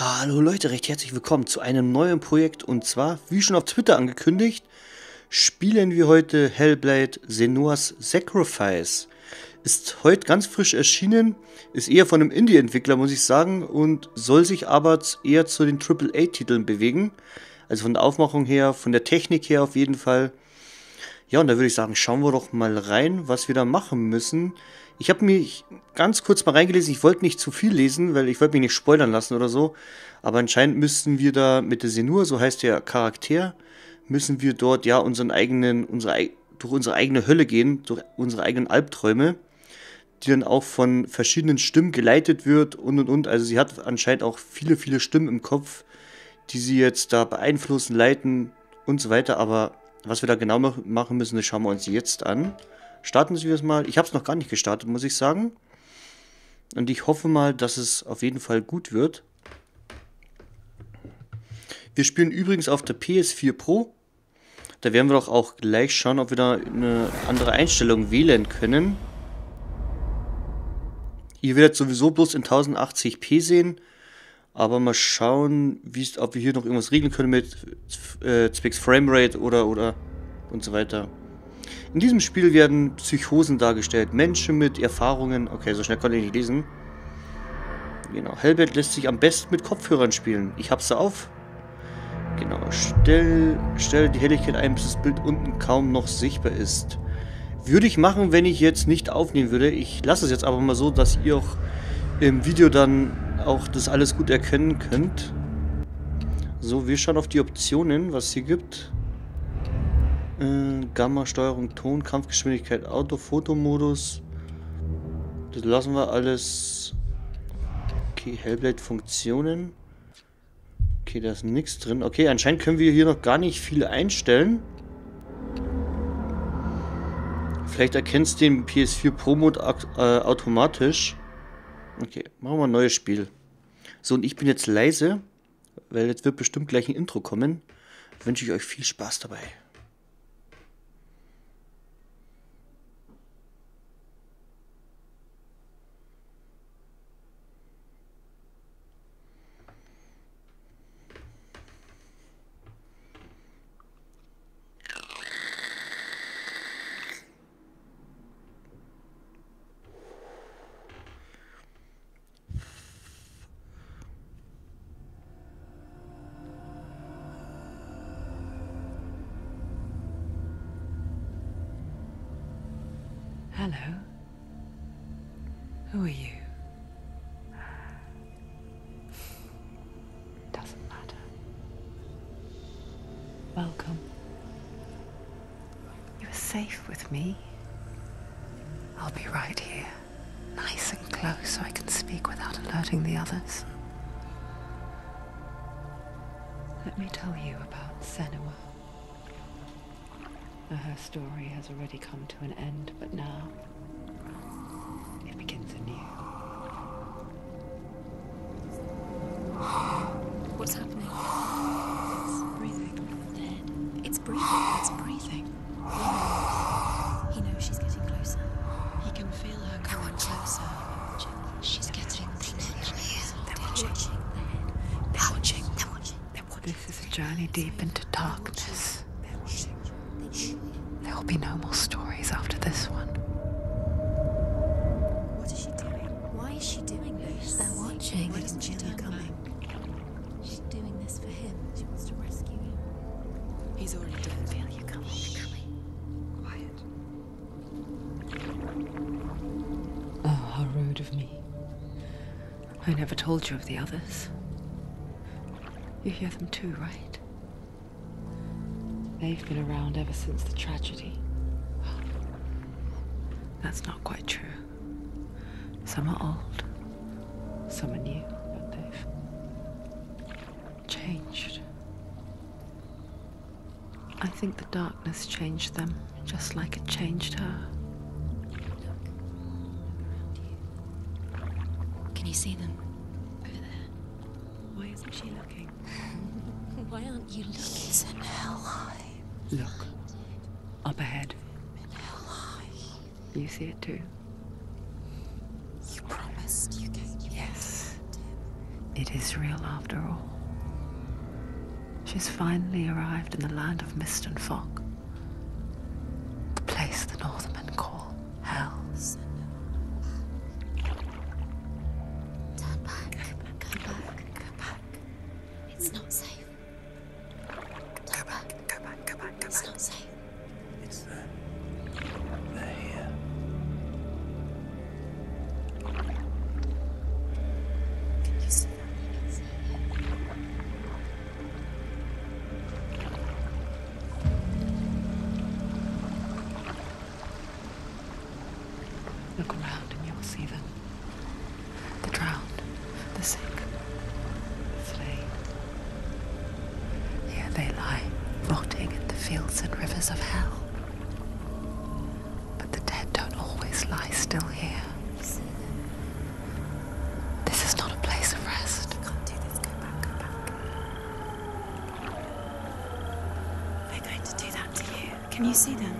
Hallo Leute, recht herzlich willkommen zu einem neuen Projekt und zwar, wie schon auf Twitter angekündigt, spielen wir heute Hellblade: Senua's Sacrifice. Ist heute ganz frisch erschienen, ist eher von einem Indie-Entwickler, muss ich sagen, und soll sich aber eher zu den AAA-Titeln bewegen. Also von der Aufmachung her, von der Technik her auf jeden Fall. Ja, und da würde ich sagen, schauen wir doch mal rein, was wir da machen müssen. Ich habe mich ganz kurz mal reingelesen, ich wollte nicht zu viel lesen, weil ich wollte mich nicht spoilern lassen oder so. Aber anscheinend müssten wir da mit der Senua, so heißt der Charakter, müssen wir dort ja durch unsere eigene Hölle gehen, durch unsere eigenen Albträume, die dann auch von verschiedenen Stimmen geleitet wird und. Also sie hat anscheinend auch viele Stimmen im Kopf, die sie jetzt da beeinflussen, leiten und so weiter. Aber was wir da genau machen müssen, das schauen wir uns jetzt an. Starten wir es mal. Ich habe es noch gar nicht gestartet, muss ich sagen. Und ich hoffe mal, dass es auf jeden Fall gut wird. Wir spielen übrigens auf der PS4 Pro. Da werden wir doch auch gleich schauen, ob wir da eine andere Einstellung wählen können. Ihr werdet sowieso bloß in 1080p sehen. Aber mal schauen, ob wir hier noch irgendwas regeln können mit zwecks Framerate oder und so weiter. In diesem Spiel werden Psychosen dargestellt. Menschen mit Erfahrungen. Okay, so schnell konnte ich nicht lesen. Genau. Hellblade lässt sich am besten mit Kopfhörern spielen. Ich hab's da auf. Genau. Stell die Helligkeit ein, bis das Bild unten kaum noch sichtbar ist. Würde ich machen, wenn ich jetzt nicht aufnehmen würde. Ich lasse es jetzt aber mal so, dass ihr auch im Video dann auch das alles gut erkennen könnt. So, wir schauen auf die Optionen, was es hier gibt. Gamma, Steuerung, Ton, Kampfgeschwindigkeit, Auto, Fotomodus. Das lassen wir alles. Okay, Hellblade-Funktionen. Okay, da ist nichts drin. Okay, anscheinend können wir hier noch gar nicht viel einstellen. Vielleicht erkennst du den PS4 Pro-Mode automatisch. Okay, machen wir ein neues Spiel. So, und ich bin jetzt leise, weil jetzt wird bestimmt gleich ein Intro kommen. Wünsche ich euch viel Spaß dabei. Hello. Who are you? Doesn't matter. Welcome. You are safe with me. I'll be right here, nice and close, so I can speak without alerting the others. Let me tell you about Senua. Her story has already come to an end, but now it begins anew. What's happening? It's breathing. Dead. It's breathing. It's breathing. He knows she's getting closer. He can feel her coming closer. She's getting closer. They're watching. They're watching. They're watching. They're watching. This is a journey deep into darkness. There'll be no more stories after this one. What is she doing? Why is she doing this? They're watching. Why doesn't she turn coming? She's doing this for him. She wants to rescue him. He's already dead. I feel you coming. Quiet. Oh, how rude of me. I never told you of the others. You hear them too, right? They've been around ever since the tragedy. Well, that's not quite true. Some are old, some are new, but they've changed. I think the darkness changed them, just like it changed her. Look around you. Can you see them? Over there. Why isn't she looking? Why aren't you looking? He's in Helheim. Look, up ahead. You see it too. You promised you gave me. Yes. It is real after all. She's finally arrived in the land of mist and fog. The place the Northmen call Hell. Turn back. Go back. Go back. It's not safe. Turn back. Go back. Go back. Go back. It's not safe. It's there. They're here. Can you see that? You can see it. Look around and you will see them. The drowned, the sick, the slain. Here they lie, rotting in the fields and rivers of hell. But the dead don't always lie still here. This is not a place of rest. I can't do this. Go back, go back. They're going to do that to you. Can you see them?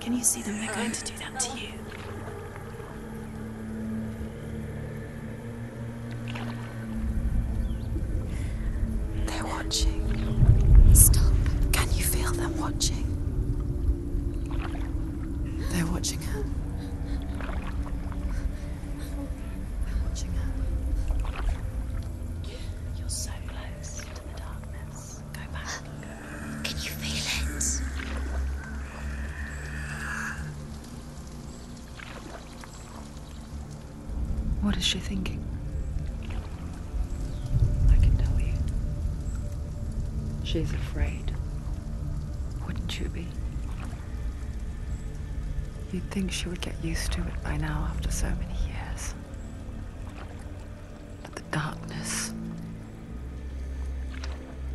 Can you see them? They're going to do that to you. They're watching. Stop. Can you feel them watching? They're watching her. They're watching her. You're so close to the darkness. Go back. Can you feel it? What is she thinking? I can tell you. She's afraid. Wouldn't you be? You'd think she would get used to it by now after so many years. But the darkness,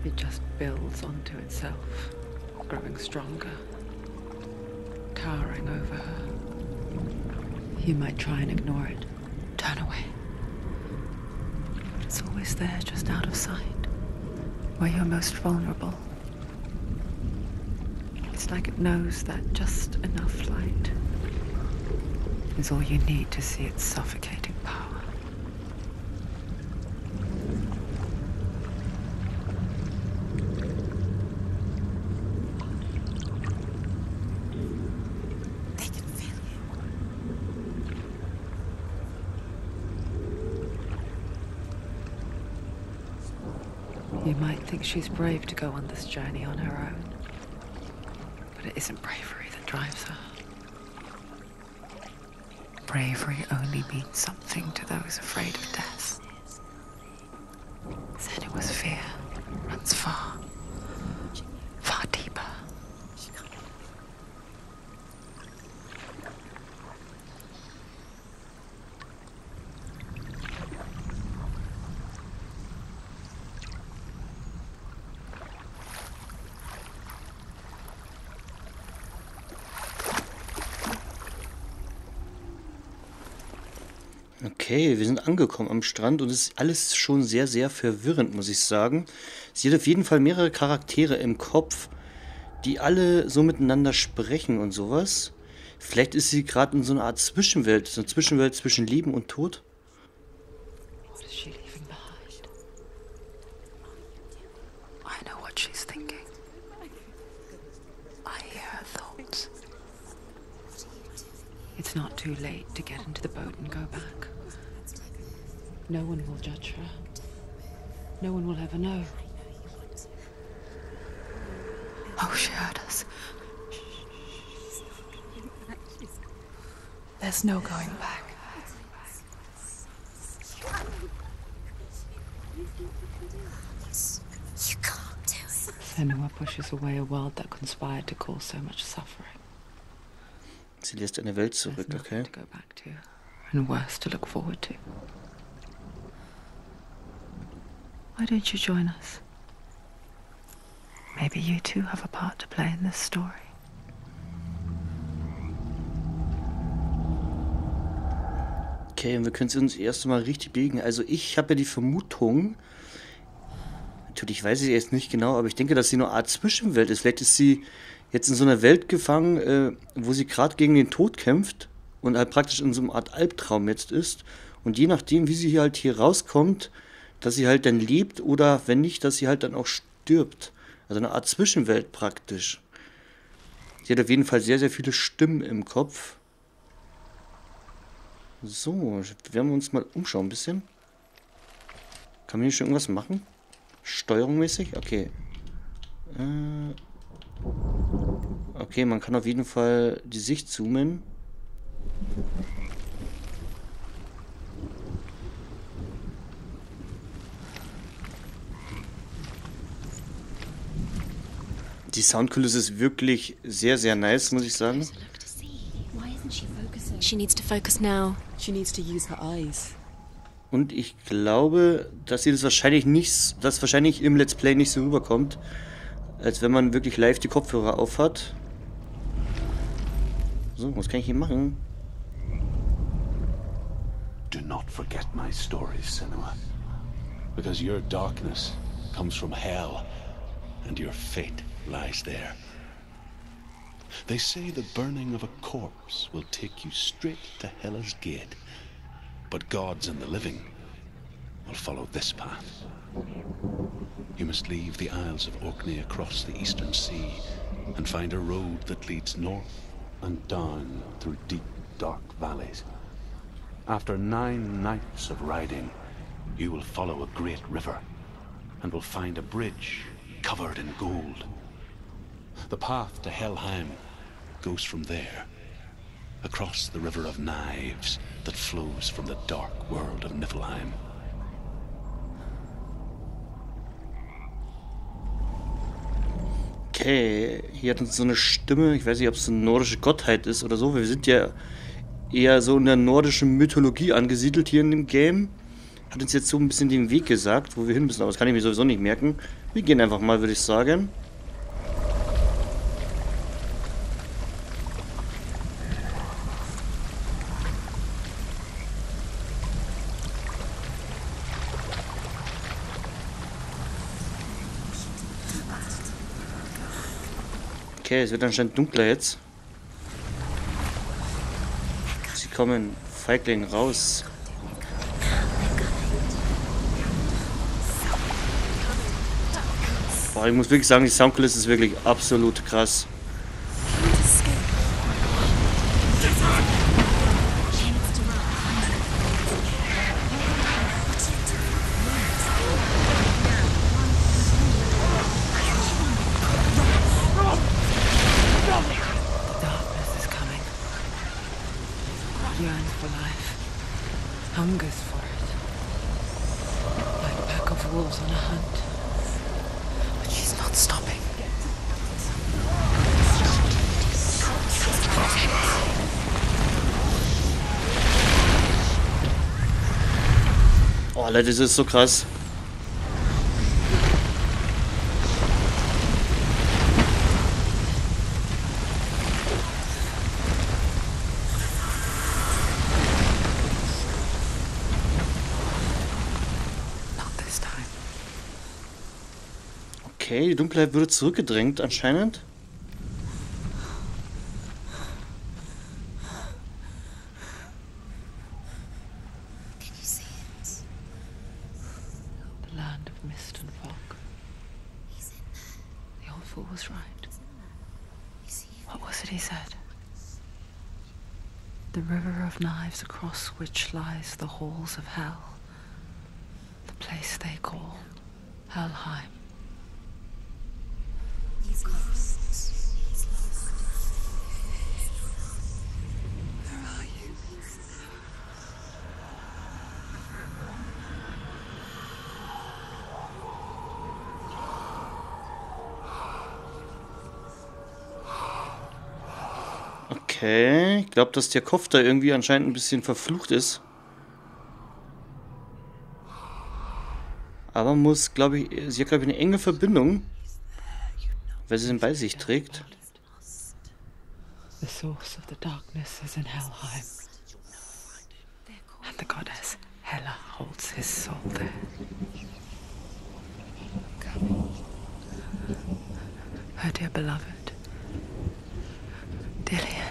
it just builds onto itself, growing stronger, towering over her. You might try and ignore it, turn away. But it's always there, just out of sight, where you're most vulnerable. It's like it knows that just enough light is all you need to see its suffocating power. They can feel you. You might think she's brave to go on this journey on her own. But it isn't bravery that drives her. Bravery only means something to those afraid of death. Senua's fear runs far, far deeper. Okay, wir sind angekommen am Strand und es ist alles schon sehr, sehr verwirrend, muss ich sagen. Sie hat auf jeden Fall mehrere Charaktere im Kopf, die alle so miteinander sprechen und sowas. Vielleicht ist sie gerade in so einer Art Zwischenwelt, so eine Zwischenwelt zwischen Leben und Tod. It's not too late to get into the boat and go back. No one will judge her. No one will ever know. Oh, she heard us. There's no going back. You can't do it. Senua pushes away a world that conspired to cause so much suffering. Sie lässt eine Welt zurück, okay? And worse to look forward to. Why don't you join us? Maybe you two have a part to play in this story. Okay, und wir können es uns das erste Mal richtig biegen. Also ich habe ja die Vermutung, natürlich weiß ich jetzt nicht genau, aber ich denke, dass sie nur eine Art Zwischenwelt ist. Vielleicht ist sie jetzt in so einer Welt gefangen, wo sie gerade gegen den Tod kämpft und halt praktisch in so einer Art Albtraum jetzt ist. Und je nachdem, wie sie hier rauskommt, dass sie halt dann lebt oder wenn nicht, dass sie halt dann auch stirbt. Also eine Art Zwischenwelt praktisch. Sie hat auf jeden Fall sehr, sehr viele Stimmen im Kopf. So, werden wir uns mal umschauen ein bisschen. Kann man hier schon irgendwas machen? Steuerungsmäßig? Okay. Okay, man kann auf jeden Fall die Sicht zoomen. Die Soundkulisse ist wirklich sehr, sehr nice, muss ich sagen. Und ich glaube, dass sie das wahrscheinlich nicht, dass wahrscheinlich im Let's Play nicht so rüberkommt, als wenn man wirklich live die Kopfhörer auf hat. So, was kann ich hier machen? Do not forget my stories, Senua, because your darkness comes from hell and your fate lies there. They say the burning of a corpse will take you straight to Hella's gate, but gods and the living will follow this path. You must leave the Isles of Orkney across the eastern sea and find a road that leads north and down through deep, dark valleys. After 9 nights of riding, you will follow a great river and will find a bridge covered in gold. The path to Helheim goes from there, across the river of knives that flows from the dark world of Niflheim. Okay, hier hat uns so eine Stimme, ich weiß nicht, ob es eine nordische Gottheit ist oder so, wir sind ja eher so in der nordischen Mythologie angesiedelt hier in dem Game. Hat uns jetzt so ein bisschen den Weg gesagt, wo wir hin müssen, aber das kann ich mir sowieso nicht merken. Wir gehen einfach mal, würde ich sagen. Okay, es wird anscheinend dunkler jetzt. Sie kommen, Feigling, raus. Boah, ich muss wirklich sagen, die Soundkulisse ist wirklich absolut krass. Oh, Leute, das ist so krass. Okay, die Dunkelheit wurde zurückgedrängt anscheinend. Across which lies the halls of hell, the place they call Helheim. He's lost. He's lost. Where are you? Okay. Ich glaube, dass der Kopf da irgendwie anscheinend ein bisschen verflucht ist. Aber muss, glaube ich, sie hat, glaube ich, eine enge Verbindung, weil sie ihn bei sich trägt. The source of the darkness is in Helheim. And the goddess Hella holds his soul there. Her dear beloved, Dillion.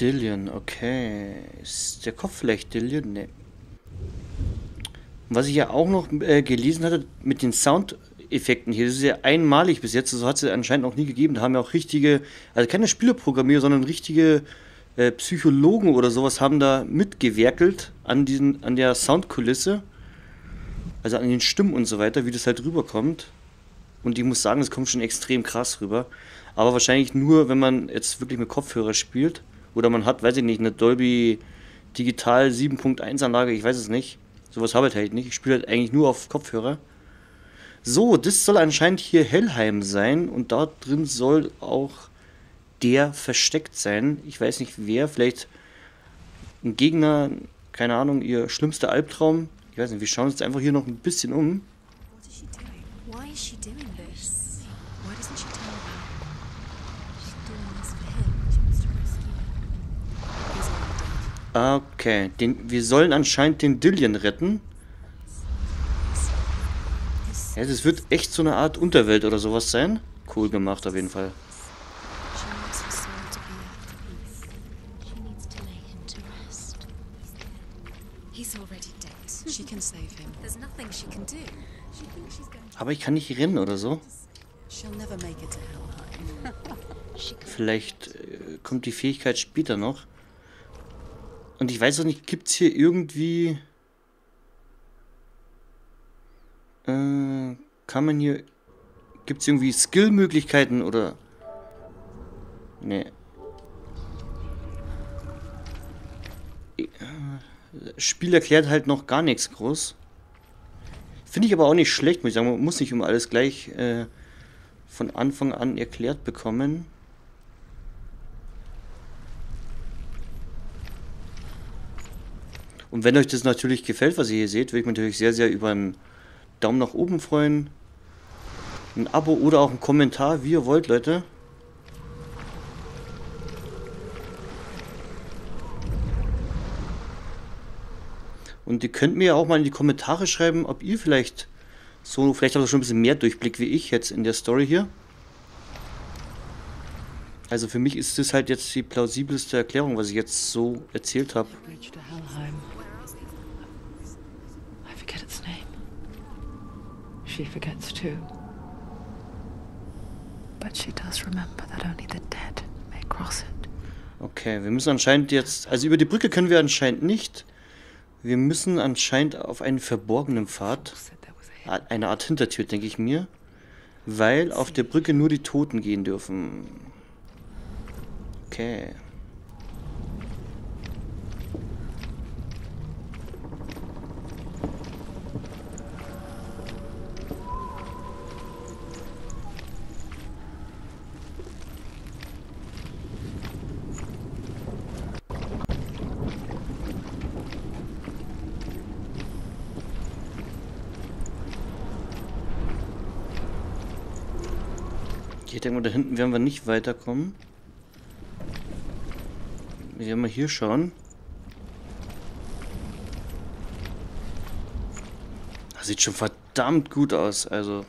Dillion, okay. Ist der Kopf vielleicht Dillion? Ne. Was ich ja auch noch gelesen hatte, mit den Soundeffekten hier, das ist ja einmalig bis jetzt, so hat es ja anscheinend noch nie gegeben. Da haben ja auch richtige, also keine Spieleprogrammierer, sondern richtige Psychologen oder sowas haben da mitgewerkelt an der Soundkulisse. Also an den Stimmen und so weiter, wie das halt rüberkommt. Und ich muss sagen, es kommt schon extrem krass rüber. Aber wahrscheinlich nur, wenn man jetzt wirklich mit Kopfhörer spielt. Oder man hat, weiß ich nicht, eine Dolby Digital 7.1 Anlage, ich weiß es nicht. Sowas habe ich halt nicht. Ich spiele halt eigentlich nur auf Kopfhörer. So, das soll anscheinend hier Helheim sein. Und da drin soll auch der versteckt sein. Ich weiß nicht wer, vielleicht ein Gegner, keine Ahnung, ihr schlimmster Albtraum. Ich weiß nicht, wir schauen uns jetzt einfach hier noch ein bisschen um. Okay, wir sollen anscheinend den Dillion retten. Ja, das wird echt so eine Art Unterwelt oder sowas sein. Cool gemacht auf jeden Fall. Aber ich kann nicht rennen oder so. Vielleicht kommt die Fähigkeit später noch. Und ich weiß auch nicht, gibt es hier irgendwie... kann man hier... Gibt es irgendwie Skill-Möglichkeiten oder... Nee. Spiel erklärt halt noch gar nichts groß. Finde ich aber auch nicht schlecht, muss ich sagen. Man muss nicht immer alles gleich von Anfang an erklärt bekommen. Und wenn euch das natürlich gefällt, was ihr hier seht, würde ich mich natürlich sehr, sehr über einen Daumen nach oben freuen. Ein Abo oder auch einen Kommentar, wie ihr wollt, Leute. Und ihr könnt mir auch mal in die Kommentare schreiben, ob ihr vielleicht so, vielleicht habt ihr schon ein bisschen mehr Durchblick wie ich jetzt in der Story hier. Also für mich ist das halt jetzt die plausibelste Erklärung, was ich jetzt so erzählt habe. Okay, wir müssen anscheinend jetzt... Also über die Brücke können wir anscheinend nicht. Wir müssen anscheinend auf einen verborgenen Pfad. Eine Art Hintertür, denke ich mir. Weil auf der Brücke nur die Toten gehen dürfen. Okay. Ich denke mal, da hinten werden wir nicht weiterkommen. Wir werden mal hier schauen. Das sieht schon verdammt gut aus. Also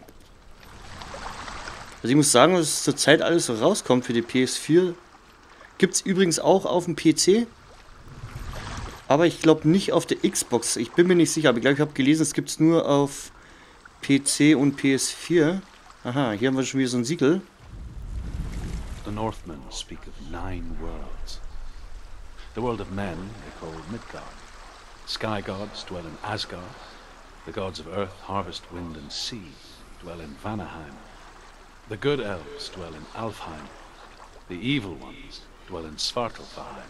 ich muss sagen, dass zurzeit alles so rauskommt für die PS4. Gibt es übrigens auch auf dem PC. Aber ich glaube nicht auf der Xbox. Ich bin mir nicht sicher, aber ich glaube, ich habe gelesen, es gibt es nur auf PC und PS4. Aha, hier haben wir schon wieder so ein Siegel. The Northmen speak of 9 worlds. The world of men they call Midgard. Sky gods dwell in Asgard. The gods of earth, harvest, wind and sea dwell in Vanaheim. The good elves dwell in Alfheim. The evil ones dwell in Svartalfheim.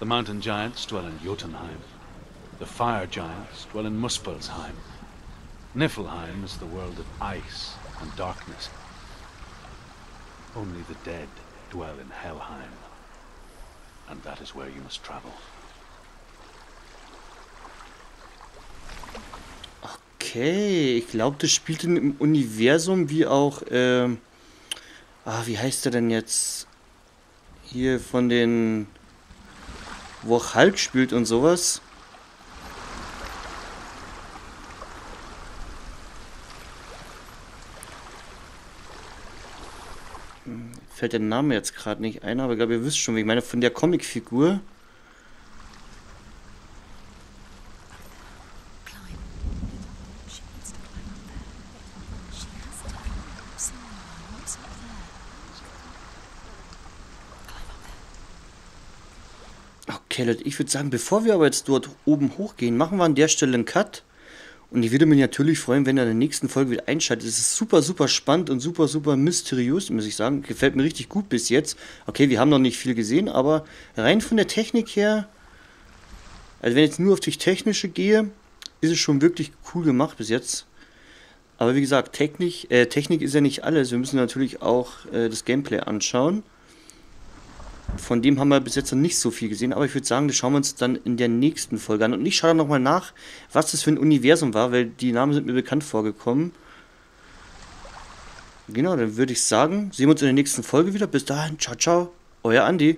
The mountain giants dwell in Jotunheim. The fire giants dwell in Muspelheim. Niflheim is the world of ice and darkness. Only the dead dwell in Helheim. And that is where you must travel. Okay, ich glaube, das spielt im Universum wie auch, wie heißt der denn jetzt? Hier von den, wo auch Hulk spielt und sowas. fällt der Name jetzt gerade nicht ein, aber ich glaube, ihr wisst schon, wie ich meine, von der Comicfigur. Okay, Leute, ich würde sagen, bevor wir aber jetzt dort oben hochgehen, machen wir an der Stelle einen Cut. Und ich würde mich natürlich freuen, wenn ihr in der nächsten Folge wieder einschaltet. Es ist super, super spannend und super, super mysteriös, muss ich sagen. Gefällt mir richtig gut bis jetzt. Okay, wir haben noch nicht viel gesehen, aber rein von der Technik her, also wenn ich jetzt nur auf die technische gehe, ist es schon wirklich cool gemacht bis jetzt. Aber wie gesagt, Technik ist ja nicht alles. Wir müssen natürlich auch das Gameplay anschauen. Von dem haben wir bis jetzt noch nicht so viel gesehen, aber ich würde sagen, das schauen wir uns dann in der nächsten Folge an. Und ich schaue nochmal nach, was das für ein Universum war, weil die Namen sind mir bekannt vorgekommen. Genau, dann würde ich sagen, sehen wir uns in der nächsten Folge wieder. Bis dahin, ciao, ciao, euer Andi.